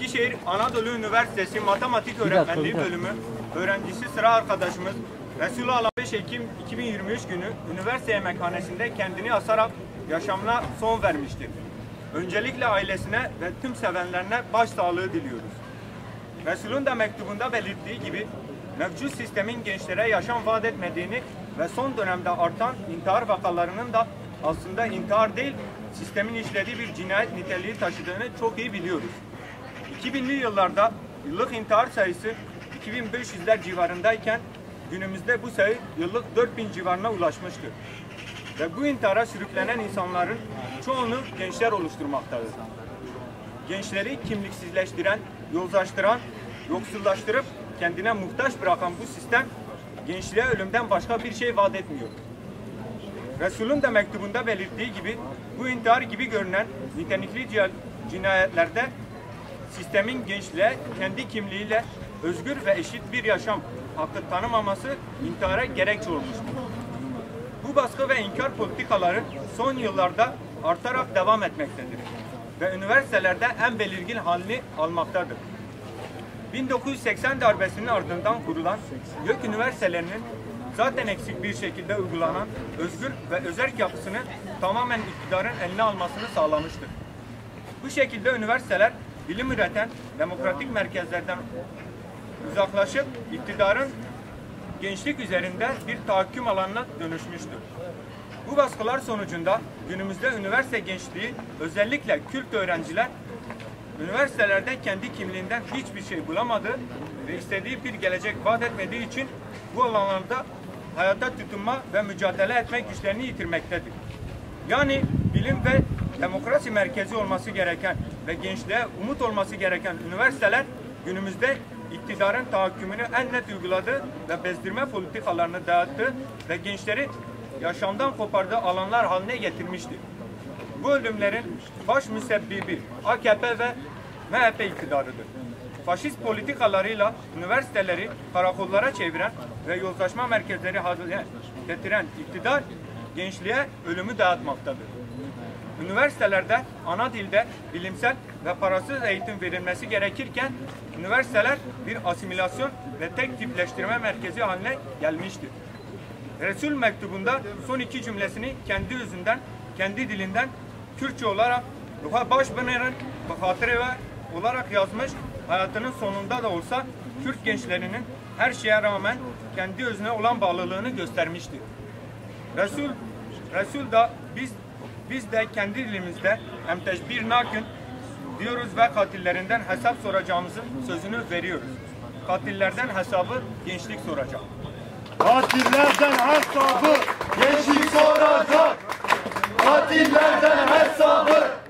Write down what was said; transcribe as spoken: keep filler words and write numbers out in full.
Eskişehir Anadolu Üniversitesi Matematik Öğretmenliği Bölümü öğrencisi sıra arkadaşımız Resul Alan beş Ekim iki bin yirmi üç günü üniversite yemekhanesinde kendini asarak yaşamına son vermiştir. Öncelikle ailesine ve tüm sevenlerine başsağlığı diliyoruz. Resul'ün de mektubunda belirttiği gibi mevcut sistemin gençlere yaşam vaat etmediğini ve son dönemde artan intihar vakalarının da aslında intihar değil, sistemin işlediği bir cinayet niteliği taşıdığını çok iyi biliyoruz. iki binli yıllarda yıllık intihar sayısı iki bin beş yüzler civarındayken günümüzde bu sayı yıllık dört bin civarına ulaşmıştır. Ve bu intihara sürüklenen insanların çoğunu gençler oluşturmaktadır. Gençleri kimliksizleştiren, yozlaştıran, yoksullaştırıp kendine muhtaç bırakan bu sistem gençliğe ölümden başka bir şey vaat etmiyor. Resul'ün de mektubunda belirttiği gibi bu intihar gibi görünen nitelikli cinayetlerde sistemin gençliğe kendi kimliğiyle özgür ve eşit bir yaşam hakkı tanımaması intihara gerekçe olmuştur. Bu baskı ve inkar politikaları son yıllarda artarak devam etmektedir ve üniversitelerde en belirgin halini almaktadır. bin dokuz yüz seksen darbesinin ardından kurulan YÖK üniversitelerinin zaten eksik bir şekilde uygulanan özgür ve özerk yapısını tamamen iktidarın eline almasını sağlamıştır. Bu şekilde üniversiteler bilim üreten demokratik merkezlerden uzaklaşıp iktidarın gençlik üzerinde bir tahakküm alanına dönüşmüştür. Bu baskılar sonucunda günümüzde üniversite gençliği, özellikle kült öğrenciler, üniversitelerde kendi kimliğinden hiçbir şey bulamadı ve istediği bir gelecek vaat etmediği için bu alanlarda hayata tutunma ve mücadele etme güçlerini yitirmektedir. Yani bilim ve demokrasi merkezi olması gereken ve gençliğe umut olması gereken üniversiteler günümüzde iktidarın tahakkümünü en net uyguladı ve bezdirme politikalarını dağıttı ve gençleri yaşamdan kopardığı alanlar haline getirmiştir. Bu ölümlerin baş müsebbibi A K P ve M H P iktidarıdır. Faşist politikalarıyla üniversiteleri karakollara çeviren ve yozlaşma merkezleri haline getiren iktidar gençliğe ölümü dağıtmaktadır. Üniversitelerde ana dilde bilimsel ve parasız eğitim verilmesi gerekirken üniversiteler bir asimilasyon ve tek tipleştirme merkezi haline gelmiştir. Resul mektubunda son iki cümlesini kendi yüzünden, kendi dilinden Kürtçe olarak Başbunayar'ın Fathreyev olarak yazmış, hayatının sonunda da olsa Kürt gençlerinin her şeye rağmen kendi özüne olan bağlılığını göstermiştir. Resul, Resul da biz Biz de kendi dilimizde emteş bir nakın diyoruz ve katillerinden hesap soracağımızın sözünü veriyoruz. Katillerden hesabı gençlik soracak. Katillerden hesabı gençlik soracak. Katillerden hesabı